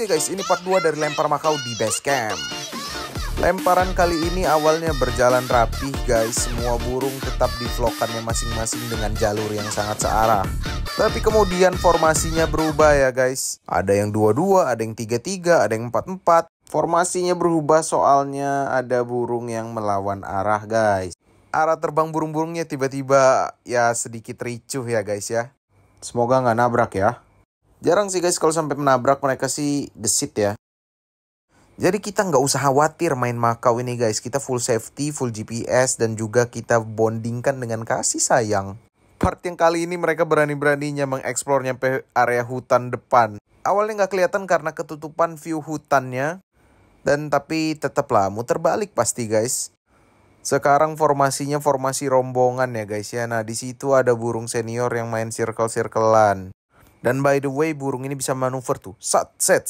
Oke guys, ini part 2 dari lempar Makau di base camp. Lemparan kali ini awalnya berjalan rapih guys, semua burung tetap di vlogannya masing-masing dengan jalur yang sangat searah. Tapi kemudian formasinya berubah ya guys. Ada yang 22, ada yang 33, ada yang 44. Formasinya berubah soalnya ada burung yang melawan arah guys. Arah terbang burung-burungnya tiba-tiba ya sedikit ricuh ya guys ya. Semoga nggak nabrak ya. Jarang sih guys kalau sampai menabrak, mereka sih gesit ya. Jadi kita nggak usah khawatir main Makau ini guys. Kita full safety, full GPS, dan juga kita bondingkan dengan kasih sayang. Part yang kali ini mereka berani-beraninya mengeksplor nyampe area hutan depan. Awalnya nggak kelihatan karena ketutupan view hutannya. Dan tapi tetaplah muter balik pasti guys. Sekarang formasinya formasi rombongan ya guys ya. Nah di situ ada burung senior yang main circle-circlean. Dan by the way burung ini bisa manuver tuh. Set, set,